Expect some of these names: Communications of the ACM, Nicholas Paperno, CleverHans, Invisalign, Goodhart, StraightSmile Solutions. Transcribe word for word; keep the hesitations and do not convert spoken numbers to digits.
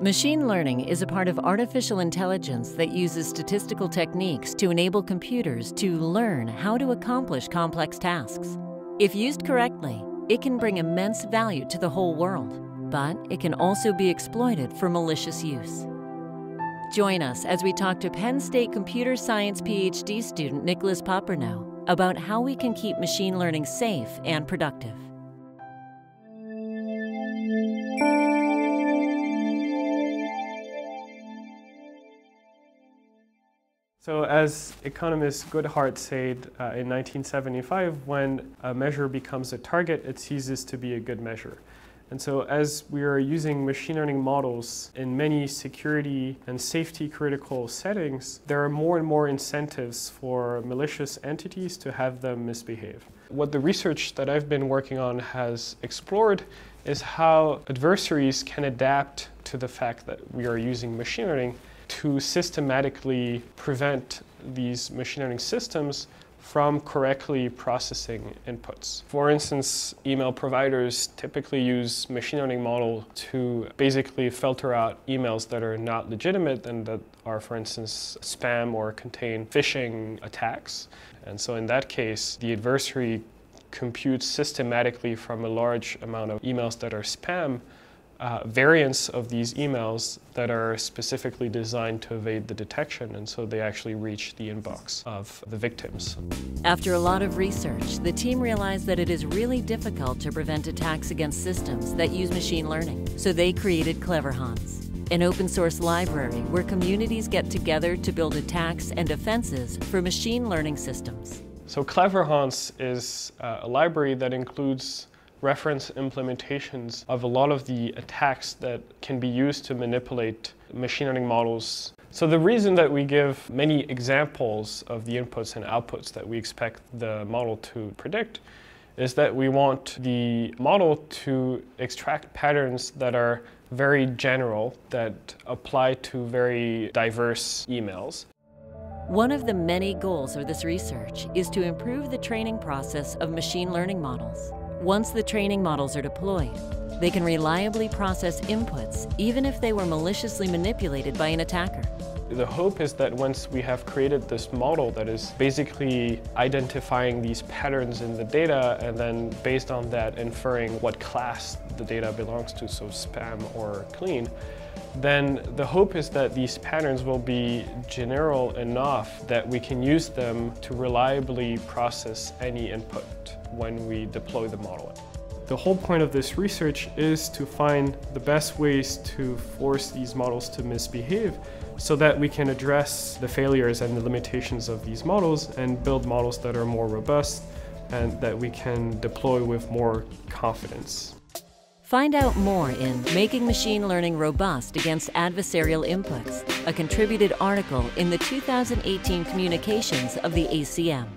Machine learning is a part of artificial intelligence that uses statistical techniques to enable computers to learn how to accomplish complex tasks. If used correctly, it can bring immense value to the whole world, but it can also be exploited for malicious use. Join us as we talk to Penn State Computer Science PhD student Nicholas Paperno about how we can keep machine learning safe and productive. So as economist Goodhart said uh, in nineteen seventy-five, when a measure becomes a target, it ceases to be a good measure. And so as we are using machine learning models in many security and safety critical settings, there are more and more incentives for malicious entities to have them misbehave. What the research that I've been working on has explored is how adversaries can adapt to the fact that we are using machine learning to systematically prevent these machine learning systems from correctly processing inputs. For instance, email providers typically use machine learning models to basically filter out emails that are not legitimate and that are, for instance, spam or contain phishing attacks. And so in that case, the adversary computes systematically from a large amount of emails that are spam Uh, variants of these emails that are specifically designed to evade the detection, and so they actually reach the inbox of the victims. After a lot of research, the team realized that it is really difficult to prevent attacks against systems that use machine learning, so they created CleverHans, an open source library where communities get together to build attacks and defenses for machine learning systems. So CleverHans is uh, a library that includes reference implementations of a lot of the attacks that can be used to manipulate machine learning models. So the reason that we give many examples of the inputs and outputs that we expect the model to predict is that we want the model to extract patterns that are very general, that apply to very diverse emails. One of the many goals of this research is to improve the training process of machine learning models. Once the training models are deployed, they can reliably process inputs even if they were maliciously manipulated by an attacker. The hope is that once we have created this model that is basically identifying these patterns in the data and then based on that inferring what class the data belongs to, so spam or clean, then the hope is that these patterns will be general enough that we can use them to reliably process any input when we deploy the model. The whole point of this research is to find the best ways to force these models to misbehave so that we can address the failures and the limitations of these models and build models that are more robust and that we can deploy with more confidence. Find out more in Making Machine Learning Robust Against Adversarial Inputs, a contributed article in the two thousand eighteen Communications of the A C M.